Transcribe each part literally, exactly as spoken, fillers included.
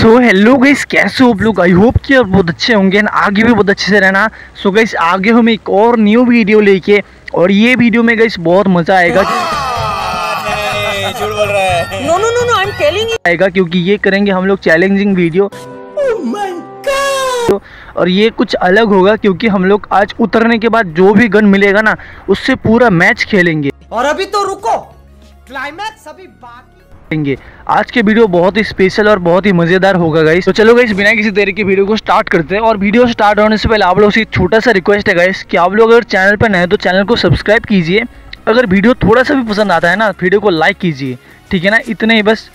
So hello guys, कैसे हो आप लोग। आई होप कि आप बहुत अच्छे होंगे एंड आगे भी बहुत अच्छे से रहना। सो so, गाइस आगे हम एक और न्यू वीडियो लेके, और ये वीडियो में गाइस बहुत मजा आएगा no no no no I am telling आएगा, क्योंकि ये करेंगे हम लोग चैलेंजिंग वीडियो और ये कुछ अलग होगा, क्योंकि हम लोग आज उतरने के बाद जो भी गन मिलेगा ना उससे पूरा मैच खेलेंगे। और अभी तो रुको, क्लाइमैक्स अभी बाकी। आज के वीडियो बहुत ही स्पेशल और बहुत ही मजेदार होगा गाइस। तो चलो गाइस, बिना किसी देरी के वीडियो को स्टार्ट करते हैं। और वीडियो स्टार्ट होने से पहले आप लोग से एक छोटा सा रिक्वेस्ट है गाइस कि आप लोग अगर चैनल पर नए हैं तो चैनल को सब्सक्राइब कीजिए। अगर वीडियो थोड़ा सा भी पसंद आता है ना, वीडियो को लाइक कीजिए, ठीक है ना, इतने ही बस।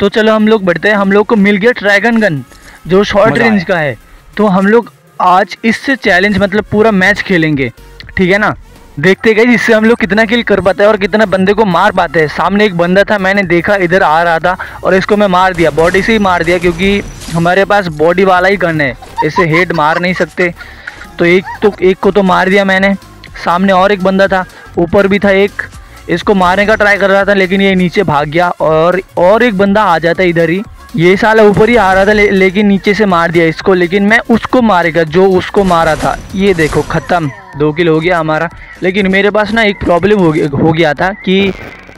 तो चलो हम लोग बढ़ते हैं। हम लोग को मिल गया ड्रैगन गन जो शॉर्ट रेंज का है, तो हम लोग आज इससे चैलेंज मतलब पूरा मैच खेलेंगे, ठीक है ना। देखते गए इससे हम लोग कितना किल कर पाते हैं और कितना बंदे को मार पाते हैं। सामने एक बंदा था, मैंने देखा इधर आ रहा था और इसको मैं मार दिया, बॉडी से ही मार दिया, क्योंकि हमारे पास बॉडी वाला ही गन है, ऐसे हेड मार नहीं सकते। तो एक तो एक को तो मार दिया मैंने, सामने और एक बंदा था, ऊपर भी था एक, इसको मारने का ट्राई कर रहा था लेकिन ये नीचे भाग गया। और और एक बंदा आ जाता इधर ही, ये साला ऊपर ही आ रहा था ले, लेकिन नीचे से मार दिया इसको, लेकिन मैं उसको मारेगा जो उसको मारा था। ये देखो ख़त्म, दो किल हो गया हमारा। लेकिन मेरे पास ना एक प्रॉब्लम हो गया हो गया था कि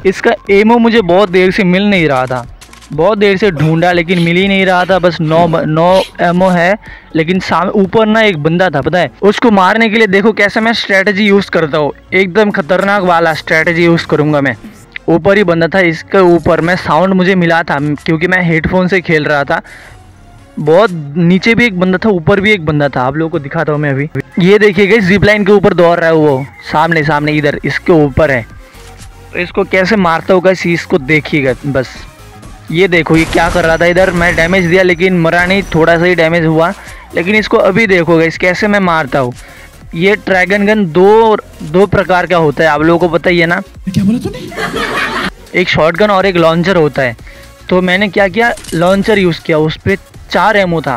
इसका एमओ मुझे बहुत देर से मिल नहीं रहा था, बहुत देर से ढूंढा लेकिन मिल ही नहीं रहा था। बस नौ नौ एमओ है, लेकिन सामने ऊपर ना एक बंदा था, पता है, उसको मारने के लिए देखो कैसे मैं स्ट्रैटेजी यूज़ करता हूँ, एकदम खतरनाक वाला स्ट्रैटेजी यूज़ करूँगा मैं। ऊपर ही बंदा था, इसके ऊपर मैं साउंड मुझे मिला था क्योंकि मैं हेडफोन से खेल रहा था। बहुत नीचे भी एक बंदा था, ऊपर भी एक बंदा था, आप लोगों को दिखाता हूँ मैं अभी। ये देखिए गाइस, जिप लाइन के ऊपर दौड़ रहा है वो, सामने सामने इधर इसके ऊपर है। इसको कैसे मारता होगा इसको देखिएगा बस। ये देखो ये क्या कर रहा था इधर, मैं डैमेज दिया लेकिन मरा नहीं, थोड़ा सा ही डैमेज हुआ। लेकिन इसको अभी देखो गाइस कैसे मैं मारता हूँ। ये ड्रैगन गन दो दो प्रकार का होता है, आप लोगों को पता ही है ना, क्या बोला तूने? एक शॉटगन और एक लॉन्चर होता है। तो मैंने क्या किया, लॉन्चर यूज़ किया, उस पर चार एमओ था,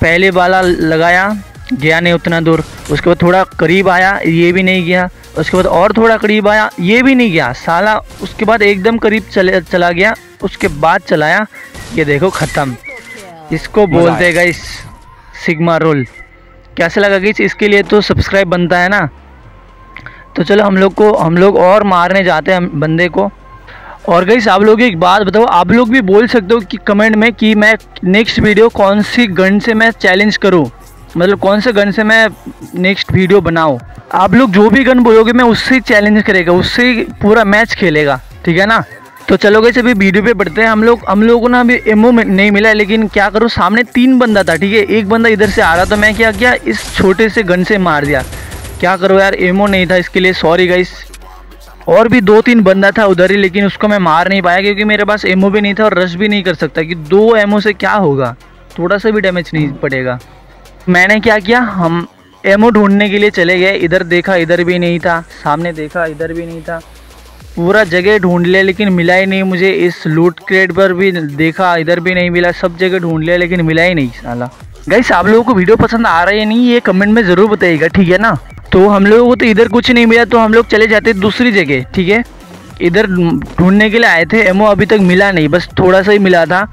पहले वाला लगाया, गया नहीं उतना दूर, उसके बाद थोड़ा करीब आया, ये भी नहीं गया, उसके बाद और थोड़ा करीब आया, ये भी नहीं गया साला, उसके बाद एकदम करीब चले चला गया, उसके बाद चलाया, ये देखो ख़त्म। इसको बोलते हैं गाइस सिग्मा रोल। कैसे लगा गाइस, इसके लिए तो सब्सक्राइब बनता है ना। तो चलो हम लोग को हम लोग और मारने जाते हैं बंदे को। और गाइस आप लोग एक बात बताओ, आप लोग भी बोल सकते हो कि कमेंट में कि मैं नेक्स्ट वीडियो कौन सी गन से मैं चैलेंज करूं, मतलब कौन से गन से मैं नेक्स्ट वीडियो बनाऊं। आप लोग जो भी गन बोलोगे मैं उससे चैलेंज करेगा, उससे पूरा मैच खेलेगा, ठीक है ना। तो चलो गाइस अभी वीडियो पे बढ़ते हैं। हम लोग हम लोगों को ना अभी एमओ नहीं मिला है, लेकिन क्या करूँ, सामने तीन बंदा था, ठीक है, एक बंदा इधर से आ रहा था, मैं क्या किया इस छोटे से गन से मार दिया। क्या करो यार, एमओ नहीं था इसके लिए, सॉरी गाइस। और भी दो तीन बंदा था उधर ही, लेकिन उसको मैं मार नहीं पाया क्योंकि मेरे पास एमओ भी नहीं था और रश भी नहीं कर सकता कि दो एमओ से क्या होगा, थोड़ा सा भी डैमेज नहीं पड़ेगा। मैंने क्या किया, हम एमओ ढूंढने के लिए चले गए, इधर देखा इधर भी नहीं था, सामने देखा इधर भी नहीं था, पूरा जगह ढूंढ लिया लेकिन मिला ही नहीं मुझे। इस लूट क्रेट पर भी देखा, इधर भी नहीं मिला, सब जगह ढूंढ लिया लेकिन मिला ही नहीं साला। गाइस आप लोगों को वीडियो पसंद आ रहा है या नहीं ये कमेंट में ज़रूर बताइएगा, ठीक है ना। तो हम लोगों को तो इधर कुछ नहीं मिला, तो हम लोग चले जाते दूसरी जगह, ठीक है। इधर ढूंढने के लिए आए थे, एमओ अभी तक मिला नहीं, बस थोड़ा सा ही मिला था,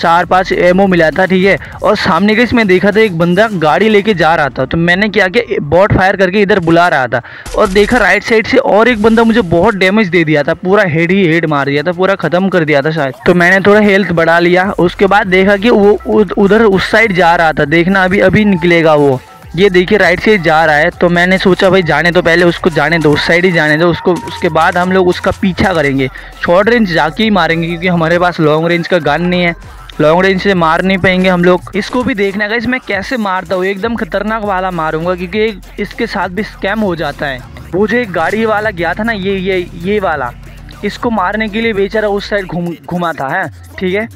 चार पाँच एमओ मिला था, ठीक है। और सामने गाइस मैं देखा था एक बंदा गाड़ी लेके जा रहा था, तो मैंने क्या किया बॉट फायर करके इधर बुला रहा था, और देखा राइट साइड से और एक बंदा मुझे बहुत डैमेज दे दिया था, पूरा हेड ही हेड मार दिया था, पूरा ख़त्म कर दिया था शायद। तो मैंने थोड़ा हेल्थ बढ़ा लिया, उसके बाद देखा कि वो उधर उस साइड जा रहा था, देखना अभी अभी निकलेगा वो, ये देखिए राइट साइड जा रहा है। तो मैंने सोचा भाई जाने तो पहले उसको जाने दो, उस साइड ही जाने दो उसको, उसके बाद हम लोग उसका पीछा करेंगे, शॉर्ट रेंज जाके ही मारेंगे क्योंकि हमारे पास लॉन्ग रेंज का गन नहीं है, लॉन्ग रेंज से मार नहीं पाएंगे हम लोग। इसको भी देखना गाइस मैं कैसे मारता हूँ, एकदम खतरनाक वाला मारूंगा क्योंकि इसके साथ भी स्कैम हो जाता है। वो जो एक गाड़ी वाला गया था ना, ये ये ये वाला, इसको मारने के लिए बेचारा उस साइड घूम घुमा था, है ठीक है,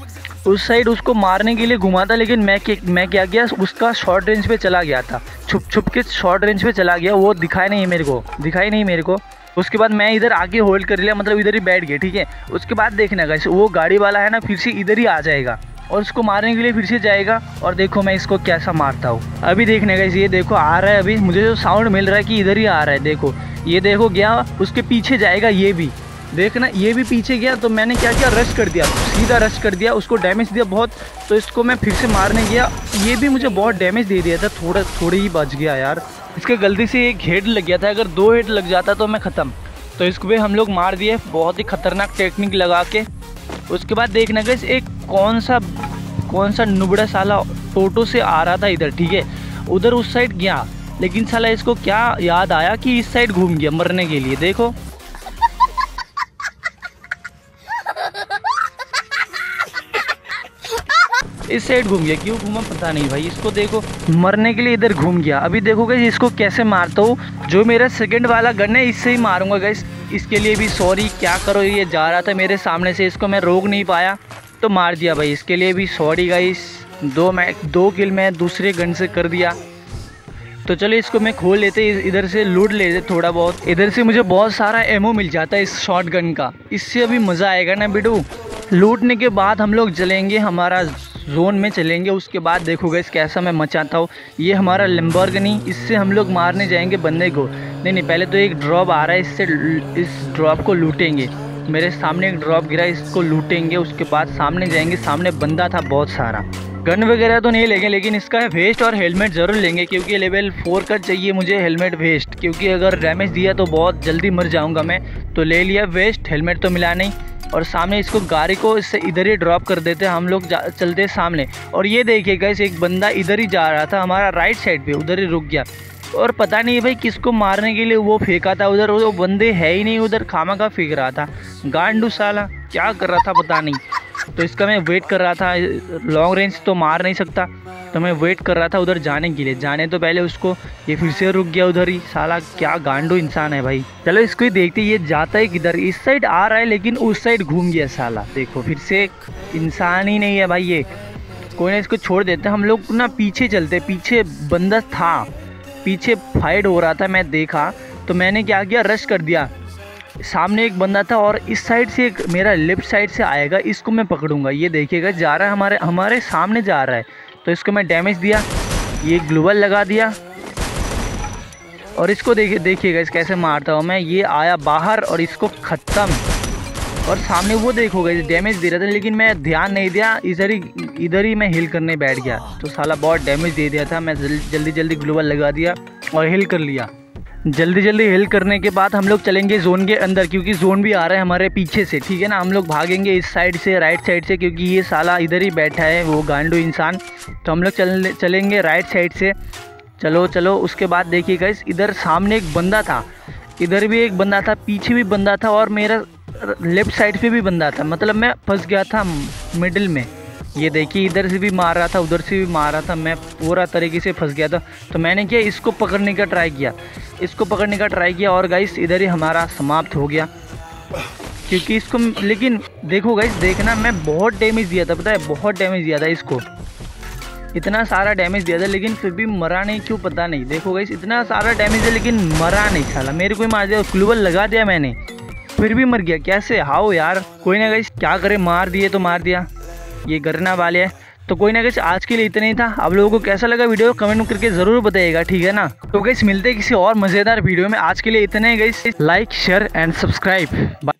उस साइड उसको मारने के लिए घुमा था, लेकिन मैं मैं क्या गया उसका शॉर्ट रेंज पे चला गया था, छुप छुप के शॉर्ट रेंज पे चला गया, वो दिखाई नहीं मेरे को, दिखाई नहीं मेरे को। उसके बाद मैं इधर आगे होल्ड कर लिया, मतलब इधर ही बैठ गया, ठीक है। उसके बाद देखना गाइस वो गाड़ी वाला है ना फिर से इधर ही आ जाएगा और उसको मारने के लिए फिर से जाएगा, और देखो मैं इसको कैसा मारता हूँ। अभी देखने गाइस ये देखो आ रहा है, अभी मुझे जो साउंड मिल रहा है कि इधर ही आ रहा है, देखो ये देखो गया, उसके पीछे जाएगा ये भी, देखना ये भी पीछे गया तो मैंने क्या किया, रश कर दिया, सीधा रश कर दिया, उसको डैमेज दिया बहुत। तो इसको मैं फिर से मारने गया, ये भी मुझे बहुत डैमेज दे दिया था, थोड़ा थोड़ी ही बच गया यार। इसके गलती से एक हेड लग गया था, अगर दो हेड लग जाता तो मैं ख़त्म। तो इसको भी हम लोग मार दिए बहुत ही ख़तरनाक टेक्निक लगा के। उसके बाद देखना गाइस एक कौन सा कौन सा नुबड़ा साला टोटो से आ रहा था इधर, ठीक है, उधर उस साइड गया, लेकिन साला इसको क्या याद आया कि इस साइड घूम गया मरने के लिए। देखो इस साइड घूम गया, क्यों घूमा पता नहीं भाई, इसको देखो मरने के लिए इधर घूम गया। अभी देखो गाइस इसको कैसे मारता हूँ, जो मेरा सेकंड वाला गन है इससे ही मारूंगा गाइस। इसके लिए भी सॉरी, क्या करो ये जा रहा था मेरे सामने से, इसको मैं रोक नहीं पाया तो मार दिया भाई, इसके लिए भी सॉरी गाइस। दो मैं दो किल मैं दूसरे गन से कर दिया। तो चलो इसको मैं खोल लेते, इधर से लूट लेते थोड़ा बहुत, इधर से मुझे बहुत सारा एमओ मिल जाता है इस शॉर्ट गन का, इससे अभी मज़ा आएगा ना बिडू। लूटने के बाद हम लोग जलेंगे, हमारा जोन में चलेंगे, उसके बाद देखो गाइस कैसा मैं मचाता हूँ। ये हमारा लैम्बोर्गिनी, इससे हम लोग मारने जाएंगे बंदे को। नहीं नहीं पहले तो एक ड्रॉप आ रहा है, इससे इस ड्रॉप को लूटेंगे। मेरे सामने एक ड्रॉप गिरा, इसको लूटेंगे, उसके बाद सामने जाएंगे, सामने बंदा था बहुत सारा। गन वगैरह तो नहीं लेंगे, लेकिन इसका वेस्ट और हेलमेट ज़रूर लेंगे, क्योंकि लेवल फोर का चाहिए मुझे हेलमेट वेस्ट, क्योंकि अगर डैमेज दिया तो बहुत जल्दी मर जाऊँगा मैं। तो ले लिया वेस्ट, हेलमेट तो मिला नहीं, और सामने इसको गाड़ी को इससे इधर ही ड्रॉप कर देते हम लोग, चलते सामने। और ये देखिए गाइस एक बंदा इधर ही जा रहा था हमारा राइट साइड पे, उधर ही रुक गया, और पता नहीं भाई किसको मारने के लिए वो फेंका था उधर, वो बंदे है ही नहीं उधर, खामा का फेंक रहा था गांडू साला, क्या कर रहा था पता नहीं। तो इसका मैं वेट कर रहा था, लॉन्ग रेंज तो मार नहीं सकता, तो मैं वेट कर रहा था उधर जाने के लिए, जाने तो पहले उसको ये फिर से रुक गया उधर ही, साला क्या गांडू इंसान है भाई। चलो इसको ही देखते ये जाता है किधर, इस साइड आ रहा है लेकिन उस साइड घूम गया साला, देखो फिर से इंसान ही नहीं है भाई ये। कोई ना इसको छोड़ देते हम लोग ना, पीछे चलते, पीछे बंदा था, पीछे फाइट हो रहा था मैं देखा, तो मैंने क्या किया रश कर दिया। सामने एक बंदा था और इस साइड से एक मेरा लेफ्ट साइड से आएगा, इसको मैं पकड़ूंगा, ये देखिएगा जा रहा है हमारे हमारे सामने जा रहा है, तो इसको मैं डैमेज दिया, ये ग्लोबल लगा दिया, और इसको देखिए देखिएगा इस कैसे मारता हूँ मैं। ये आया बाहर और इसको ख़त्म, और सामने वो देखोगा इस डैमेज दे रहा था, लेकिन मैं ध्यान नहीं दिया, इधर ही इधर ही मैं हिल करने बैठ गया, तो साला बहुत डैमेज दे दिया था। मैं जल्दी जल्दी ग्लोबल लगा दिया और हिल कर लिया। जल्दी जल्दी हिल करने के बाद हम लोग चलेंगे जोन के अंदर, क्योंकि जोन भी आ रहा है हमारे पीछे से, ठीक है ना। हम लोग भागेंगे इस साइड से, राइट साइड से, क्योंकि ये साला इधर ही बैठा है वो गांडू इंसान। तो हम लोग चल चलेंगे राइट साइड से, चलो चलो। उसके बाद देखिए गाइस इधर सामने एक बंदा था, इधर भी एक बंदा था, पीछे भी बंदा था, और मेरा लेफ्ट साइड पर भी बंदा था, मतलब मैं फंस गया था मिडिल में। ये देखिए इधर से भी मार रहा था, उधर से भी मार रहा था, मैं पूरा तरीके से फंस गया था। तो मैंने क्या इसको पकड़ने का ट्राई किया, इसको पकड़ने का ट्राई किया और गाइस इधर ही हमारा समाप्त हो गया, क्योंकि इसको। लेकिन देखो गाइस देखना मैं बहुत डैमेज दिया था, पता है बहुत डैमेज दिया था इसको, इतना सारा डैमेज दिया था, लेकिन फिर भी मरा नहीं, क्यों पता नहीं। देखो गाइस इतना सारा डैमेज है लेकिन मरा नहीं साला, मेरे को ही मार दिया, ग्लोबल लगा दिया मैंने, फिर भी मर गया कैसे, हाओ यार। कोई ना गाइस क्या करे, मार दिए तो मार दिया, ये करना वाले है। तो कोई ना गाइस आज के लिए इतना ही था, आप लोगों को कैसा लगा वीडियो कमेंट करके ज़रूर बताइएगा, ठीक है ना। तो गाइस मिलते हैं किसी और मज़ेदार वीडियो में, आज के लिए इतना ही guys, like share and subscribe.